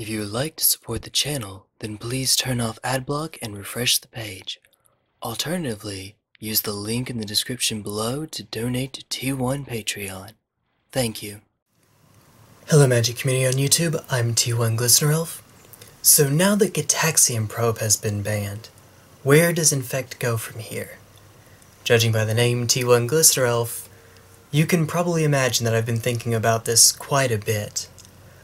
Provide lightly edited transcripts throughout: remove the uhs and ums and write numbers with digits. If you would like to support the channel, then please turn off adblock and refresh the page. Alternatively, use the link in the description below to donate to T1 Patreon. Thank you. Hello Magic Community on YouTube, I'm T1 Glistener Elf. So now that Gitaxian Probe has been banned, where does Infect go from here? Judging by the name T1 Glistener Elf, you can probably imagine that I've been thinking about this quite a bit.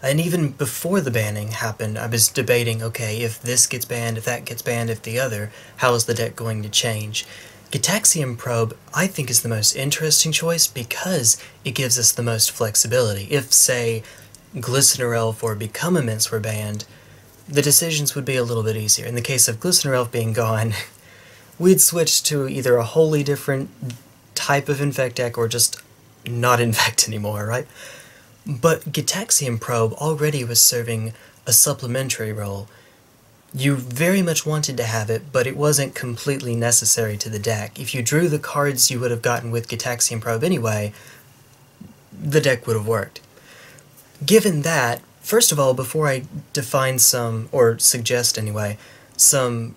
And even before the banning happened, I was debating, okay, if this gets banned, if that gets banned, if the other, how is the deck going to change? Gitaxian Probe, I think, is the most interesting choice because it gives us the most flexibility. If, say, Glistener Elf or Become Immense were banned, the decisions would be a little bit easier. In the case of Glistener Elf being gone, we'd switch to either a wholly different type of Infect deck or just not Infect anymore, right? But Gitaxian Probe already was serving a supplementary role. You very much wanted to have it, but it wasn't completely necessary to the deck. If you drew the cards you would have gotten with Gitaxian Probe anyway, the deck would have worked. Given that, first of all, before I define some, or suggest anyway, some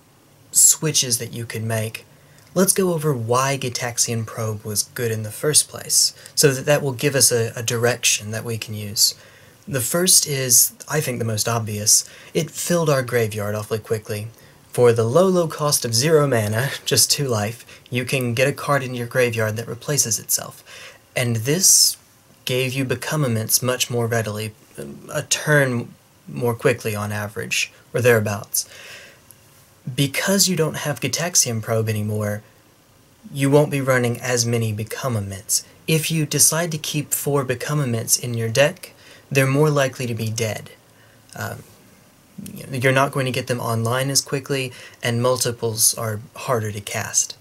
switches that you could make, let's go over why Gitaxian Probe was good in the first place, so that will give us a direction that we can use. The first is, I think, the most obvious. It filled our graveyard awfully quickly. For the low, low cost of 0 mana, just 2 life, you can get a card in your graveyard that replaces itself. And this gave you Become Immense much more readily, a turn more quickly on average, or thereabouts. Because you don't have Gitaxian Probe anymore, you won't be running as many Become Immense. If you decide to keep 4 Become Immense in your deck, they're more likely to be dead. You're not going to get them online as quickly, and multiples are harder to cast.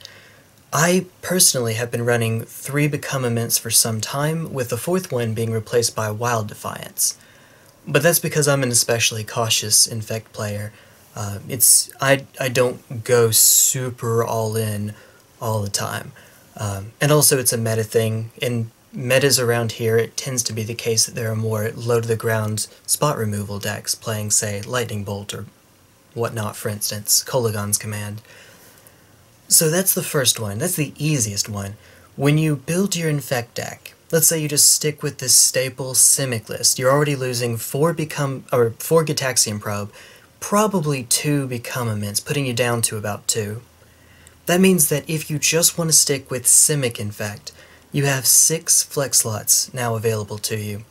I personally have been running 3 Become Immense for some time, with the 4th one being replaced by Wild Defiance. But that's because I'm an especially cautious Infect player. I don't go super all-in all the time. And also it's a meta thing. In metas around here, it tends to be the case that there are more low-to-the-ground spot removal decks playing, say, Lightning Bolt or whatnot, for instance, Kolaghan's Command. So that's the first one. That's the easiest one. When you build your Infect deck, let's say you just stick with this staple Simic list. You're already losing 4 Gitaxian Probe, probably 2 Become Immense, putting you down to about 2. That means that if you just want to stick with Simic Infect, you have 6 flex slots now available to you.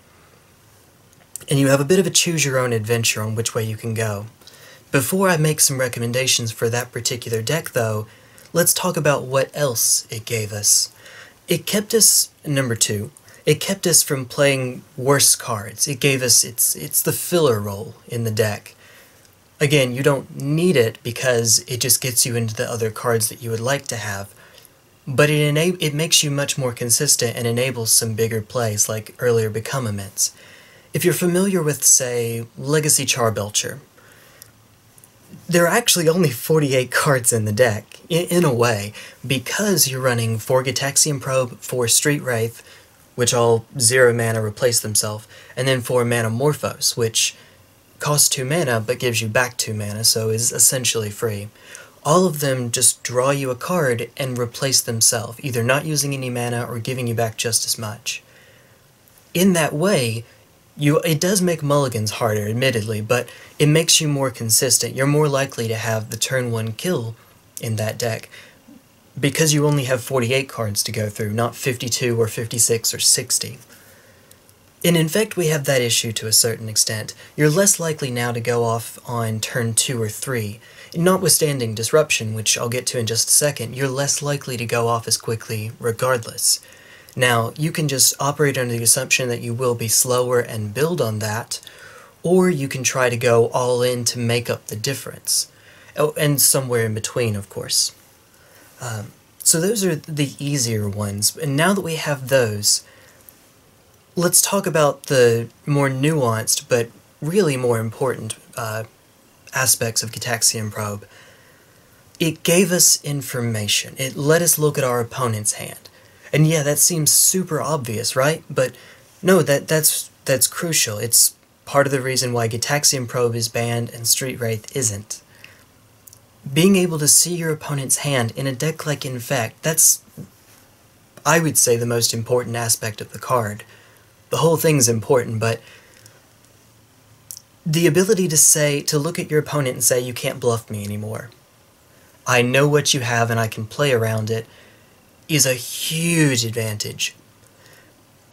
And you have a bit of a choose-your-own-adventure on which way you can go. Before I make some recommendations for that particular deck, though, let's talk about what else it gave us. It kept us, number 2, it kept us from playing worse cards. It gave us, it's the filler role in the deck. Again, you don't need it because it just gets you into the other cards that you would like to have, but it makes you much more consistent and enables some bigger plays like earlier Become Immense. If you're familiar with, say, Legacy Charbelcher, there are actually only 48 cards in the deck, in a way, because you're running 4 Gitaxian Probe, 4 Street Wraith, which all 0 mana replace themselves, and then 4 Metamorphose, which costs 2 mana, but gives you back 2 mana, so is essentially free. All of them just draw you a card and replace themselves, either not using any mana or giving you back just as much. In that way, it does make mulligans harder, admittedly, but it makes you more consistent. You're more likely to have the turn 1 kill in that deck, because you only have 48 cards to go through, not 52 or 56 or 60. In Infect, we have that issue to a certain extent. You're less likely now to go off on turn 2 or 3. Notwithstanding Disruption, which I'll get to in just a second, you're less likely to go off as quickly regardless. Now, you can just operate under the assumption that you will be slower and build on that, or you can try to go all in to make up the difference. Oh, and somewhere in between, of course. So those are the easier ones, and now that we have those, let's talk about the more nuanced, but really more important aspects of Gitaxian Probe. It gave us information. It let us look at our opponent's hand. And yeah, that seems super obvious, right? But no, that's crucial. It's part of the reason why Gitaxian Probe is banned and Street Wraith isn't. Being able to see your opponent's hand in a deck like Infect, that's, I would say, the most important aspect of the card. The whole thing's important, but the ability to look at your opponent and say, you can't bluff me anymore. I know what you have and I can play around it, is a huge advantage.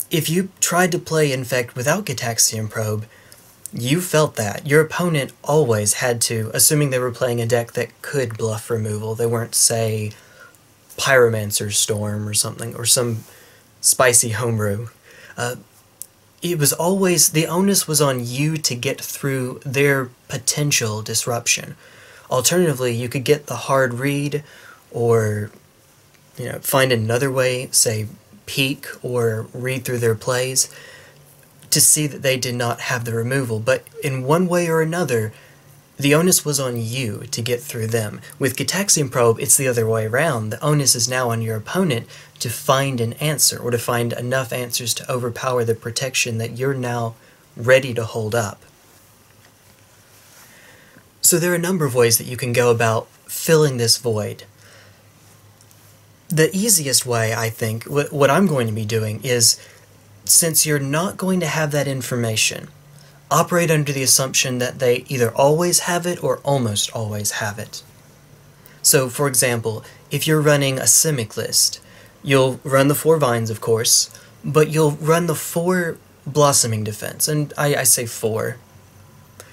If you tried to play Infect without Gitaxian Probe, you felt that. Your opponent always had to, assuming they were playing a deck that could bluff removal, they weren't, say, Pyromancer's Storm or something, or some spicy homebrew. It was always, the onus was on you to get through their potential disruption. Alternatively, you could get the hard read, or, you know, find another way, say, peek or read through their plays, to see that they did not have the removal, but in one way or another, the onus was on you to get through them. With Gitaxian Probe, it's the other way around. The onus is now on your opponent to find an answer, or to find enough answers to overpower the protection that you're now ready to hold up. So there are a number of ways that you can go about filling this void. The easiest way, I think, what I'm going to be doing is, since you're not going to have that information, operate under the assumption that they either always have it or almost always have it. So, for example, if you're running a Simic list, you'll run the 4 Vines, of course, but you'll run the 4 Blossoming Defense, and I say 4.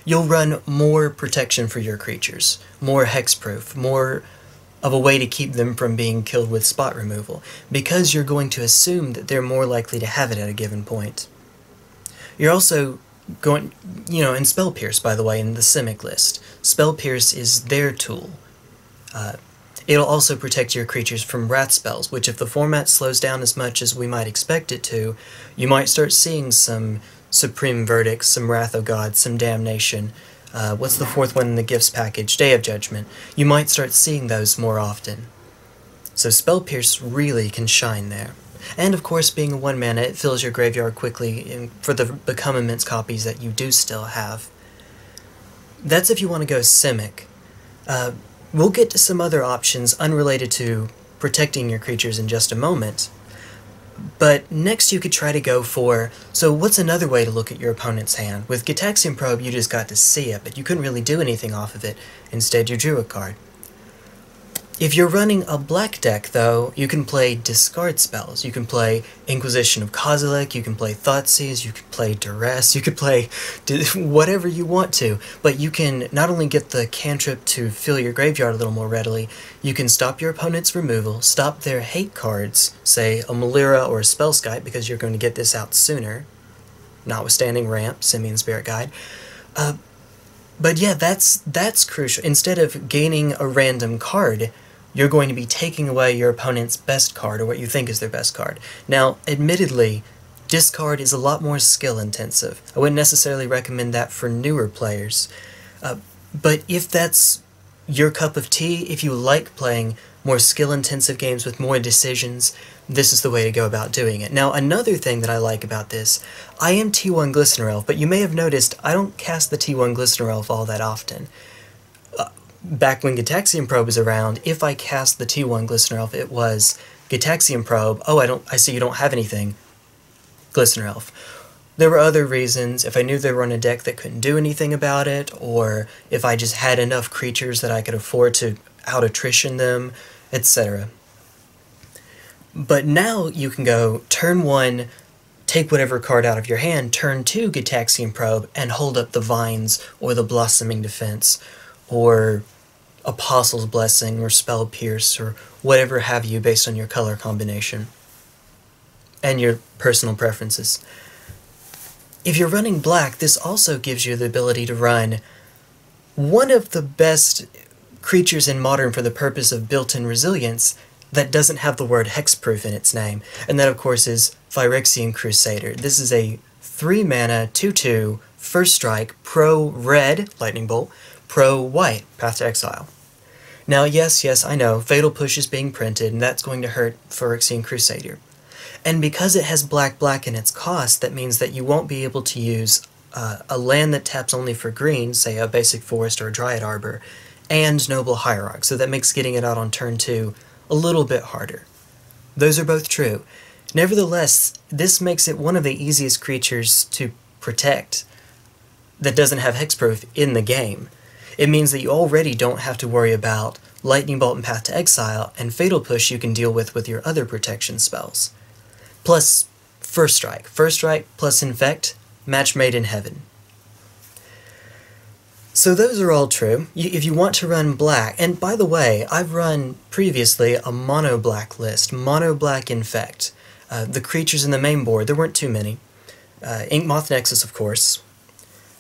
You'll run more protection for your creatures, more hexproof, more of a way to keep them from being killed with spot removal, because you're going to assume that they're more likely to have it at a given point. You're also going, you know, and Spell Pierce, by the way, in the Simic list. Spell Pierce is their tool. It'll also protect your creatures from wrath spells, which if the format slows down as much as we might expect it to, you might start seeing some Supreme Verdicts, some Wrath of God, some Damnation. What's the 4th one in the gifts package? Day of Judgment. You might start seeing those more often. So Spell Pierce really can shine there. And of course, being a 1-mana, it fills your graveyard quickly for the Become Immense copies that you do still have. That's if you want to go Simic. We'll get to some other options unrelated to protecting your creatures in just a moment. But next you could try to go for, so what's another way to look at your opponent's hand? With Gitaxian Probe, you just got to see it, but you couldn't really do anything off of it. Instead, you drew a card. If you're running a black deck, though, you can play discard spells. You can play Inquisition of Kozilek, you can play Thoughtseize, you can play Duress, you could play whatever you want to, but you can not only get the cantrip to fill your graveyard a little more readily, you can stop your opponent's removal, stop their hate cards, say a Melira or a Spellskite, because you're going to get this out sooner, notwithstanding Ramp, Simian Spirit Guide. But yeah, that's crucial. Instead of gaining a random card, you're going to be taking away your opponent's best card, or what you think is their best card. Now, admittedly, discard is a lot more skill-intensive. I wouldn't necessarily recommend that for newer players. But if that's your cup of tea, if you like playing more skill-intensive games with more decisions, this is the way to go about doing it. Now, another thing that I like about this, I am T1 Glistener Elf, but you may have noticed I don't cast the T1 Glistener Elf all that often. Back when Gitaxian Probe was around, if I cast the T1 Glistener Elf, it was Gitaxian Probe, oh, I see you don't have anything, Glistener Elf. There were other reasons, if I knew they were on a deck that couldn't do anything about it, or if I just had enough creatures that I could afford to out-attrition them, etc. But now you can go turn 1, take whatever card out of your hand, turn 2, Gitaxian Probe, and hold up the Vines, or the Blossoming Defense, or Apostle's Blessing, or Spell Pierce, or whatever have you based on your color combination and your personal preferences. If you're running black, this also gives you the ability to run one of the best creatures in Modern for the purpose of built-in resilience that doesn't have the word hexproof in its name, and that of course is Phyrexian Crusader. This is a 3-mana 2/2 first strike pro red lightning bolt, pro white Path to Exile. Now yes, I know Fatal Push is being printed and that's going to hurt Phyrexian Crusader. And because it has black in its cost, that means that you won't be able to use a land that taps only for green, say a basic forest or a Dryad Arbor, and Noble Hierarch, so that makes getting it out on turn 2 a little bit harder. Those are both true. Nevertheless, this makes it one of the easiest creatures to protect that doesn't have hexproof in the game. It means that you already don't have to worry about Lightning Bolt and Path to Exile, and Fatal Push you can deal with your other protection spells. Plus First Strike. First Strike plus Infect, match made in heaven. So those are all true. If you want to run black, and by the way, I've run previously a mono-black list, mono-black Infect. The creatures in the main board, there weren't too many. Ink Moth Nexus, of course.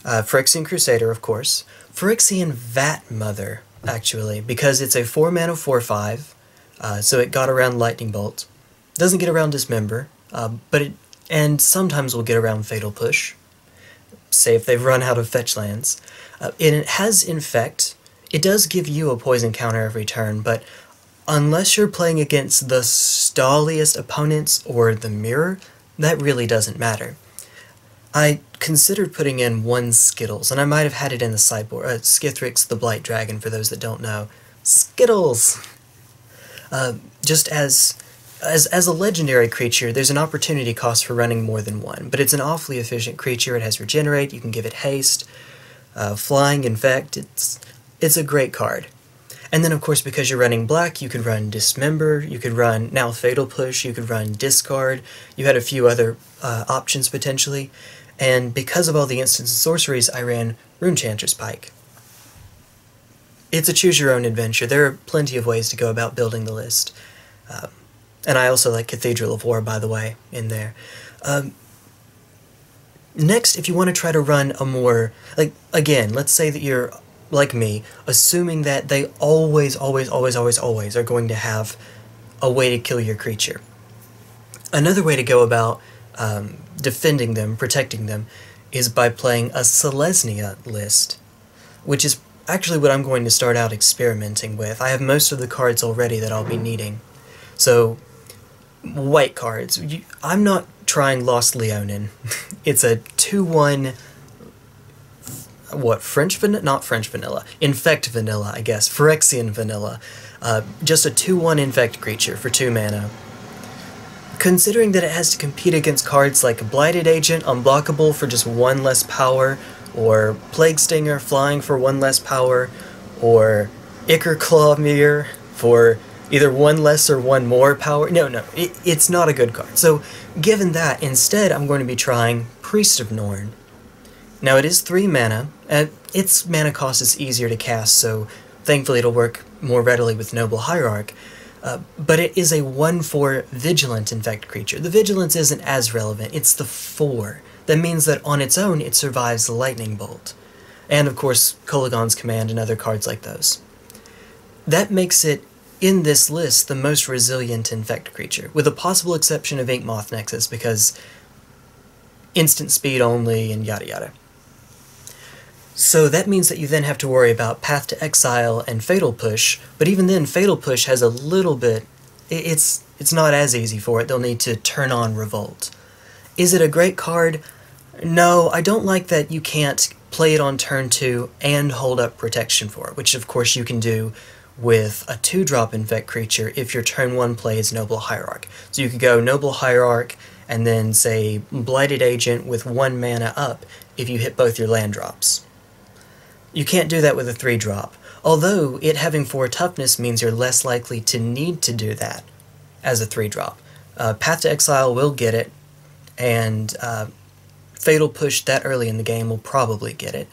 Phyrexian Crusader, of course. Phyrexian Vat Mother, actually, because it's a 4-mana 4/5, so it got around Lightning Bolt. Doesn't get around Dismember, and sometimes will get around Fatal Push, say if they've run out of fetch lands. And it has Infect. It does give you a poison counter every turn, but unless you're playing against the stalliest opponents or the mirror, that really doesn't matter. I considered putting in one Skittles, and I might have had it in the sideboard. Skithrix, the Blight Dragon, for those that don't know. Skittles! Just as a legendary creature, there's an opportunity cost for running more than one, but it's an awfully efficient creature. It has Regenerate, you can give it Haste, Flying, Infect. It's a great card. And then, of course, because you're running black, you could run Dismember, you could run now Fatal Push, you could run Discard, you had a few other options potentially, and because of all the instant sorceries, I ran Runechanter's Pike. It's a choose-your-own-adventure. There are plenty of ways to go about building the list. And I also like Cathedral of War, by the way, in there. Next, if you want to try to run a more... again, let's say that you're like me, assuming that they always are going to have a way to kill your creature. Another way to go about defending them, protecting them, is by playing a Selesnya list, which is actually what I'm going to start out experimenting with. I have most of the cards already that I'll be needing. So, white cards. I'm not trying Lost Leonin. It's a 2-1... What, French Vanilla? Not French Vanilla. Infect Vanilla, I guess. Phyrexian Vanilla. Just a 2-1 Infect creature for 2 mana. Considering that it has to compete against cards like Blighted Agent, Unblockable for just 1 less power, or Plague Stinger, Flying for 1 less power, or Ichor Clawmere for either 1 less or 1 more power. No, it's not a good card. So, given that, instead I'm going to be trying Priest of Norn. Now it is 3 mana, and its mana cost is easier to cast, so thankfully it'll work more readily with Noble Hierarch, but it is a 1/4 Vigilant Infect creature. The Vigilance isn't as relevant, it's the 4. That means that on its own it survives Lightning Bolt, and of course Kolaghan's Command and other cards like those. That makes it, in this list, the most resilient Infect creature, with a possible exception of Ink Moth Nexus, because instant speed only and yada yada. So that means that you then have to worry about Path to Exile and Fatal Push, but even then Fatal Push has a little bit... It's not as easy for it, they'll need to turn on Revolt. Is it a great card? No, I don't like that you can't play it on turn 2 and hold up protection for it, which of course you can do with a 2-drop Infect creature if your turn 1 play is Noble Hierarch. So you could go Noble Hierarch and then say Blighted Agent with 1 mana up if you hit both your land drops. You can't do that with a 3-drop, although it having 4 toughness means you're less likely to need to do that as a 3-drop. Path to Exile will get it, and Fatal Push that early in the game will probably get it.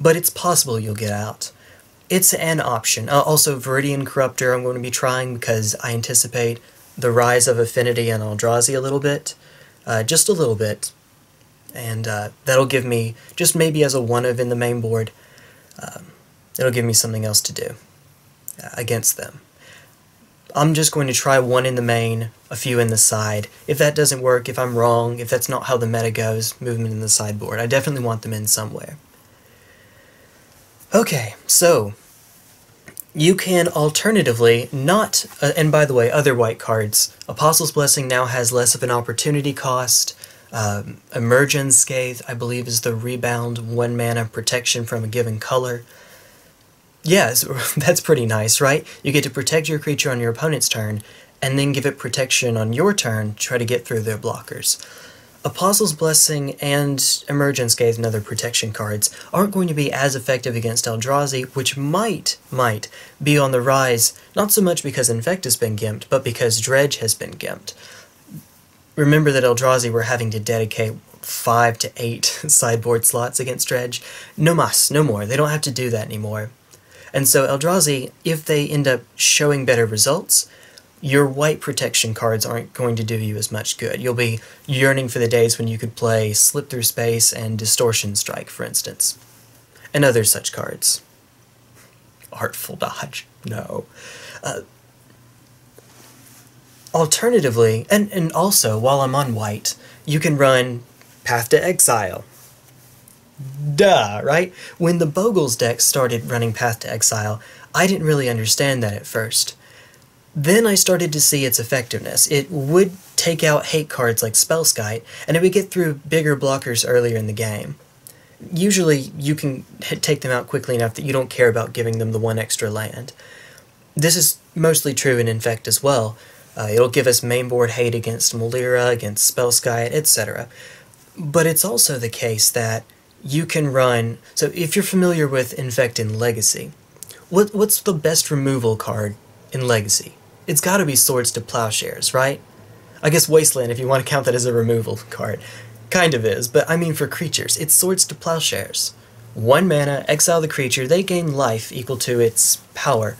But it's possible you'll get out. It's an option. Also, Viridian Corruptor I'm going to be trying because I anticipate the rise of Affinity and Eldrazi a little bit. Just a little bit. And that'll give me, just maybe as a 1-of in the main board, it'll give me something else to do against them. I'm just going to try 1 in the main, a few in the side. If that doesn't work, if I'm wrong, if that's not how the meta goes, move them in the sideboard. I definitely want them in somewhere. Okay, so you can alternatively not, and by the way, other white cards. Apostle's Blessing now has less of an opportunity cost. Emerge Unscathed, I believe, is the rebound 1 mana protection from a given color. Yes, that's pretty nice, right? You get to protect your creature on your opponent's turn, and then give it protection on your turn to try to get through their blockers. Apostle's Blessing and Emerge Unscathed and other protection cards aren't going to be as effective against Eldrazi, which might be on the rise, not so much because Infect has been gimped, but because Dredge has been gimped. Remember that Eldrazi were having to dedicate 5 to 8 sideboard slots against Dredge. No mas, no more. They don't have to do that anymore. And so Eldrazi, if they end up showing better results, your white protection cards aren't going to do you as much good. You'll be yearning for the days when you could play Slip Through Space and Distortion Strike, for instance, and other such cards. Artful Dodge, no. Alternatively, and also, while I'm on white, you can run Path to Exile. Duh, right? When the Bogles deck started running Path to Exile, I didn't really understand that at first. Then I started to see its effectiveness. It would take out hate cards like Spellskite, and it would get through bigger blockers earlier in the game. Usually, you can take them out quickly enough that you don't care about giving them the 1 extra land. This is mostly true in Infect as well. It'll give us mainboard hate against Melira, against Spellskite, etc. But it's also the case that you can run... So if you're familiar with Infect in Legacy, what's the best removal card in Legacy? It's got to be Swords to Plowshares, right? I guess Wasteland, if you want to count that as a removal card. Kind of is, but I mean for creatures. It's Swords to Plowshares. 1 mana, exile the creature, they gain life equal to its power.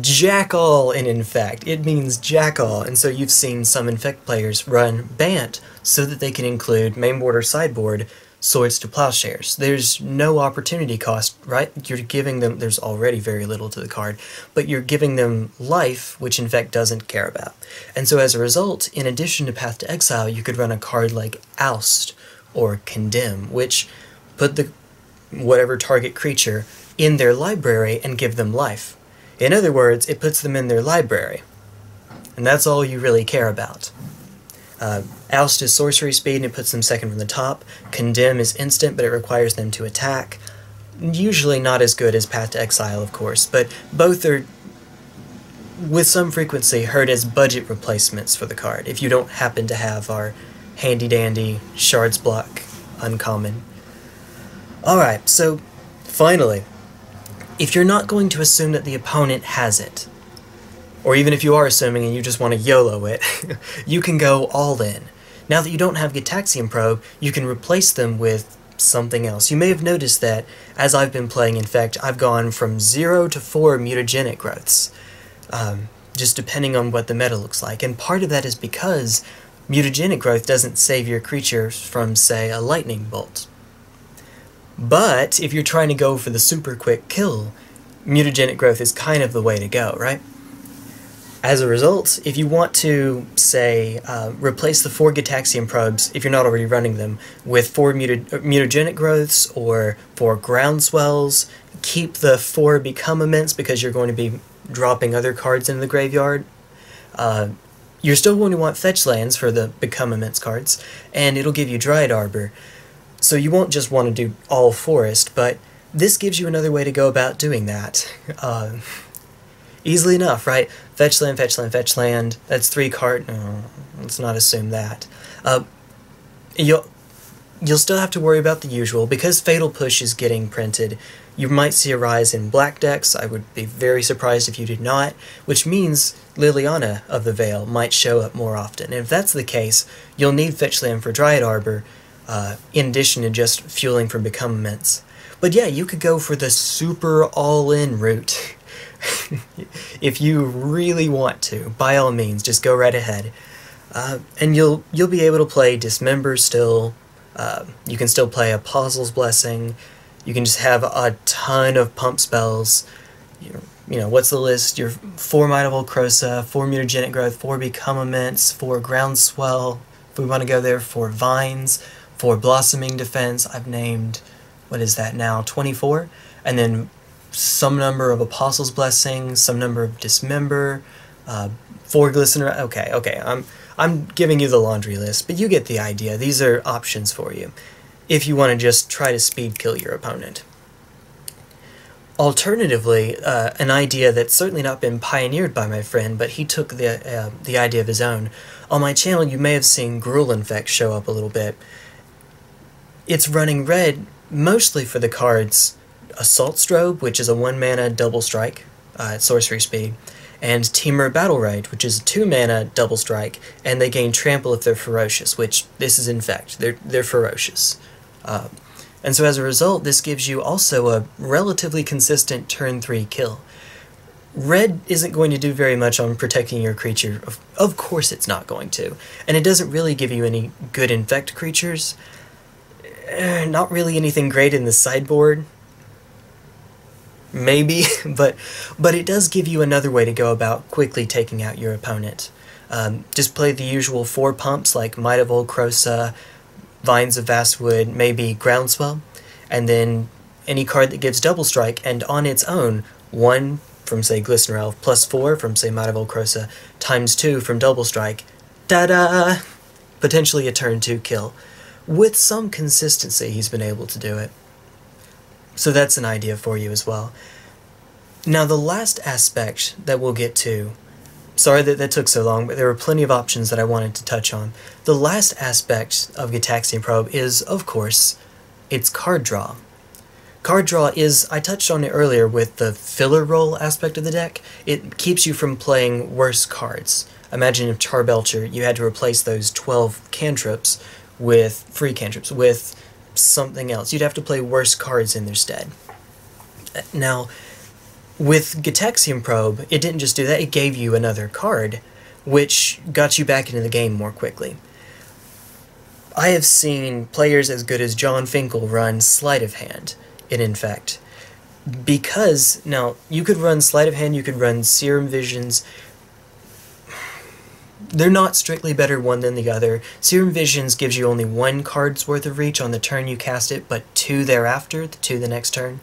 Jackal in Infect. It means jackal, and so you've seen some Infect players run Bant so that they can include mainboard or sideboard Swords to Plowshares. There's no opportunity cost, right? You're giving them, there's already very little to the card, but you're giving them life, which Infect doesn't care about. And so as a result, in addition to Path to Exile, you could run a card like Oust or Condemn, which put the whatever target creature in their library and give them life. In other words, it puts them in their library. And that's all you really care about. Oust is sorcery speed, and it puts them second from the top. Condemn is instant, but it requires them to attack. Usually not as good as Path to Exile, of course, but both are, with some frequency, heard as budget replacements for the card, if you don't happen to have our handy-dandy Shards Block uncommon. Alright, so, finally, if you're not going to assume that the opponent has it, or even if you are assuming and you just want to YOLO it, you can go all in. Now that you don't have Gitaxian Probe, you can replace them with something else. You may have noticed that, as I've been playing Infect, I've gone from 0 to 4 mutagenic growths, just depending on what the meta looks like. And part of that is because mutagenic growth doesn't save your creature from, say, a lightning bolt. But if you're trying to go for the super quick kill, mutagenic growth is kind of the way to go, right? As a result, if you want to, say, replace the 4 Gitaxian Probes, if you're not already running them, with 4 mutagenic growths or 4 groundswells, keep the 4 Become Immense because you're going to be dropping other cards into the graveyard. You're still going to want fetch lands for the Become Immense cards, and it'll give you Dryad Arbor. So you won't just want to do all forest, but this gives you another way to go about doing that. Easily enough, right? Fetch land, fetch land, fetch land. That's 3 cards. No, let's not assume that. You'll still have to worry about the usual. Because Fatal Push is getting printed, you might see a rise in black decks. I would be very surprised if you did not, which means Liliana of the Veil might show up more often. And if that's the case, you'll need fetch land for Dryad Arbor, in addition to just fueling for Become Immense. But yeah, you could go for the super all-in route. If you really want to, by all means, just go right ahead. And you'll be able to play Dismember still. You can still play Apostle's Blessing. You can just have a ton of pump spells. You know, what's the list? Your 4 Might of Olcrosa, 4 Mutagenic Growth, 4 Become Immense, 4 Groundswell, if we want to go there, 4 Vines, 4 Blossoming Defense. I've named, what is that now, 24? And then some number of Apostle's Blessing, some number of Dismember, 4 Glistener. Okay, I'm giving you the laundry list, but you get the idea. These are options for you, if you want to just try to speed kill your opponent. Alternatively, an idea that's certainly not been pioneered by my friend, but he took the idea of his own. On my channel, you may have seen Gruul Infect show up a little bit. It's running red mostly for the cards Assault Strobe, which is a 1-mana double strike at sorcery speed, and Temur Battle Rage, which is a 2-mana double strike, and they gain Trample if they're ferocious, which this is in fact. They're ferocious. And so as a result, this gives you also a relatively consistent turn 3 kill. Red isn't going to do very much on protecting your creature. Of course it's not going to. And it doesn't really give you any good infect creatures. Not really anything great in the sideboard. Maybe, but it does give you another way to go about quickly taking out your opponent. Just play the usual 4 pumps like Might of Old Crosa, Vines of Vastwood, maybe Groundswell, and then any card that gives double strike, and on its own, 1 from, say, Glistener Elf, plus 4 from, say, Might of Old Crosa, times 2 from double strike, ta-da! Potentially a turn 2 kill. With some consistency, he's been able to do it. So that's an idea for you as well. Now the last aspect that we'll get to, sorry that that took so long, but there were plenty of options that I wanted to touch on. The last aspect of Gitaxian Probe is, of course, its card draw. Card draw is, I touched on it earlier with the filler roll aspect of the deck, it keeps you from playing worse cards. Imagine if Charbelcher, you had to replace those 12 cantrips with, free cantrips, with something else. You'd have to play worse cards in their stead. Now, with Gitaxian Probe, it didn't just do that, it gave you another card, which got you back into the game more quickly. I have seen players as good as John Finkel run Sleight of Hand in Infect. Because, now, you could run Sleight of Hand, you could run Serum Visions. They're not strictly better one than the other. Serum Visions gives you only 1 card's worth of reach on the turn you cast it, but 2 thereafter, the 2 the next turn,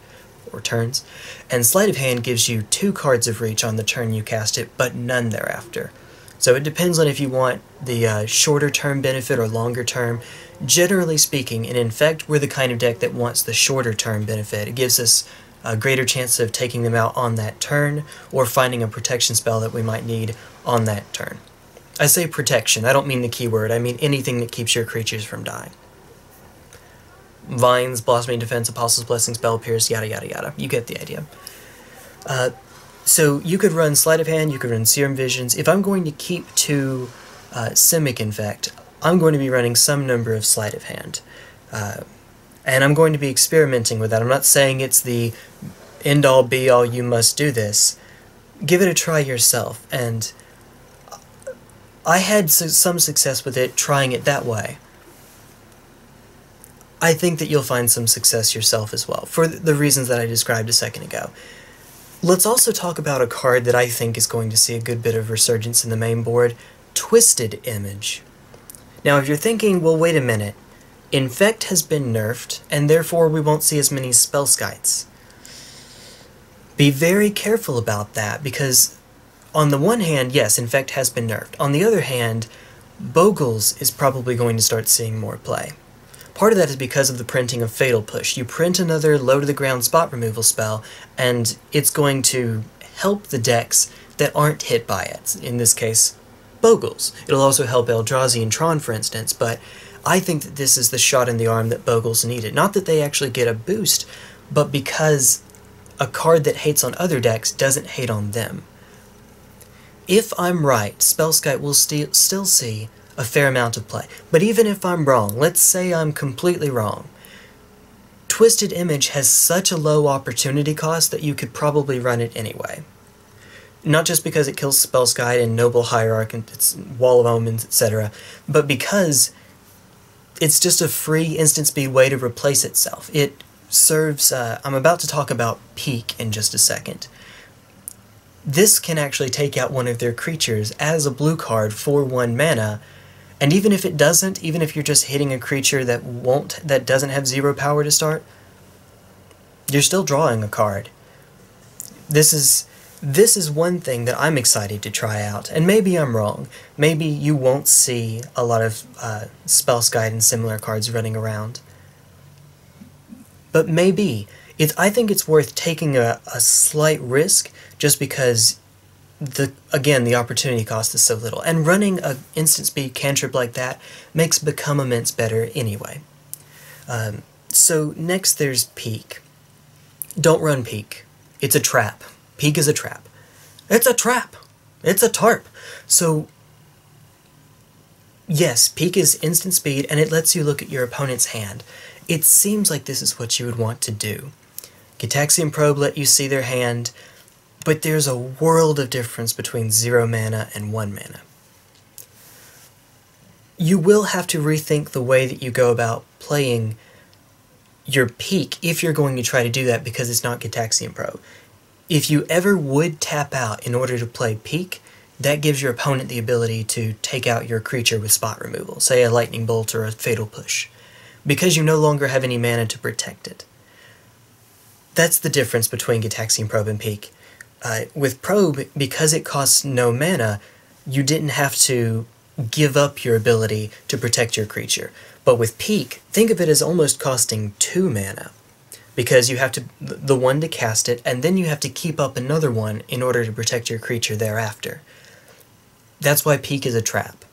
or turns. And Sleight of Hand gives you 2 cards of reach on the turn you cast it, but none thereafter. So it depends on if you want the shorter term benefit or longer term. Generally speaking, in Infect, we're the kind of deck that wants the shorter term benefit. It gives us a greater chance of taking them out on that turn, or finding a protection spell that we might need on that turn. I say protection, I don't mean the keyword, I mean anything that keeps your creatures from dying. Vines, Blossoming Defense, Apostle's Blessing, Spell Pierce, yada yada yada. You get the idea. So you could run Sleight of Hand, you could run Serum Visions. If I'm going to keep to Simic Infect, I'm going to be running some number of Sleight of Hand. And I'm going to be experimenting with that. I'm not saying it's the end-all, be-all, you must do this. Give it a try yourself, and I had some success with it trying it that way. I think that you'll find some success yourself as well, for the reasons that I described a second ago. Let's also talk about a card that I think is going to see a good bit of resurgence in the main board, Twisted Image. Now if you're thinking, well wait a minute, Infect has been nerfed, and therefore we won't see as many Spellskites. Be very careful about that, because on the one hand, yes, Infect has been nerfed. On the other hand, Bogles is probably going to start seeing more play. Part of that is because of the printing of Fatal Push. You print another low-to-the-ground spot removal spell, and it's going to help the decks that aren't hit by it. In this case, Bogles. It'll also help Eldrazi and Tron, for instance, but I think that this is the shot in the arm that Bogles needed. Not that they actually get a boost, but because a card that hates on other decks doesn't hate on them. If I'm right, Spellskite will still see a fair amount of play. But even if I'm wrong, let's say I'm completely wrong, Twisted Image has such a low opportunity cost that you could probably run it anyway. Not just because it kills Spellskite and Noble Hierarch and its Wall of Omens, etc., but because it's just a free instant speed way to replace itself. It serves, I'm about to talk about Peak in just a second. This can actually take out one of their creatures as a blue card for 1 mana, and even if it doesn't, even if you're just hitting a creature that doesn't have 0 power to start, you're still drawing a card. This is This is one thing that I'm excited to try out, and maybe I'm wrong. Maybe you won't see a lot of Spellskite and similar cards running around. But maybe. I think it's worth taking a slight risk, just because, again, the opportunity cost is so little. And running an instant speed cantrip like that makes Become Immense better anyway. So next there's Peak. Don't run Peak. It's a trap. Peak is a trap. It's a trap! It's a tarp! So, yes, Peak is instant speed, and it lets you look at your opponent's hand. It seems like this is what you would want to do. Gitaxian Probe let you see their hand, but there's a world of difference between 0 mana and 1 mana. You will have to rethink the way that you go about playing your Peak if you're going to try to do that, because it's not Gitaxian Probe. If you ever would tap out in order to play Peak, that gives your opponent the ability to take out your creature with spot removal, say a Lightning Bolt or a Fatal Push, because you no longer have any mana to protect it. That's the difference between Gitaxian Probe and Peak. With Probe, because it costs no mana, you didn't have to give up your ability to protect your creature. But with Peak, think of it as almost costing 2 mana, because you have to the one to cast it, and then you have to keep up another one in order to protect your creature thereafter. That's why Peak is a trap.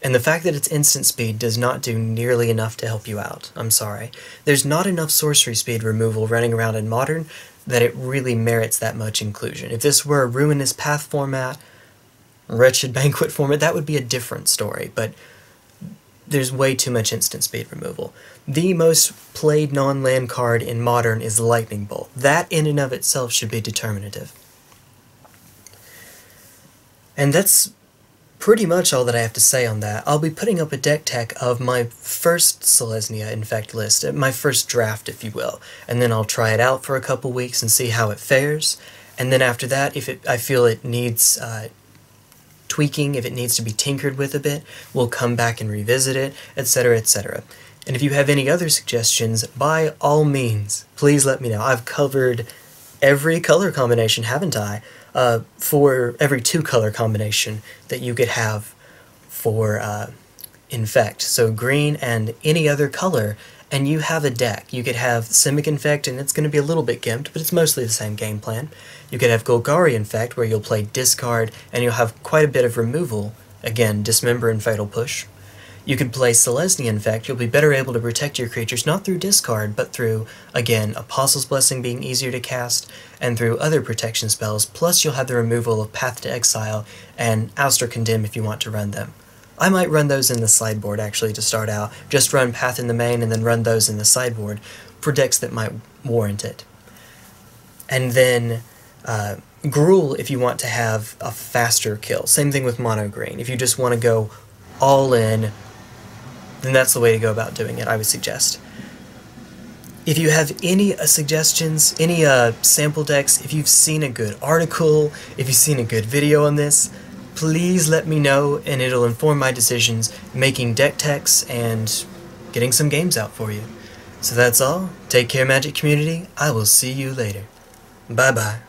And the fact that it's instant speed does not do nearly enough to help you out, I'm sorry. There's not enough sorcery speed removal running around in Modern that it really merits that much inclusion. If this were a Ruinous Path format, Wretched Banquet format, that would be a different story, but there's way too much instant speed removal. The most played non-land card in Modern is Lightning Bolt. That in and of itself should be determinative. And that's pretty much all that I have to say on that. I'll be putting up a deck tech of my first Selesnya Infect list, my first draft, if you will, and then I'll try it out for a couple weeks and see how it fares, and then after that, if I feel it needs tweaking, if it needs to be tinkered with a bit, we'll come back and revisit it, etc., etc. And if you have any other suggestions, by all means, please let me know. I've covered every color combination, haven't I? For every 2-color combination that you could have for Infect. So green and any other color, and you have a deck. You could have Simic Infect, and it's going to be a little bit gimped, but it's mostly the same game plan. You could have Golgari Infect, where you'll play discard, and you'll have quite a bit of removal. Again, Dismember and Fatal Push. You could play Selesnya Infect. You'll be better able to protect your creatures, not through discard, but through, again, Apostle's Blessing being easier to cast, and through other protection spells, plus you'll have the removal of Path to Exile and Oust or Condemn if you want to run them. I might run those in the sideboard, actually, to start out. Just run Path in the main and then run those in the sideboard for decks that might warrant it. And then Gruul if you want to have a faster kill. Same thing with Mono Green. If you just want to go all in, then that's the way to go about doing it, I would suggest. If you have any suggestions, any sample decks, if you've seen a good article, if you've seen a good video on this, please let me know, and it'll inform my decisions making deck techs and getting some games out for you. So that's all. Take care, Magic Community. I will see you later. Bye-bye.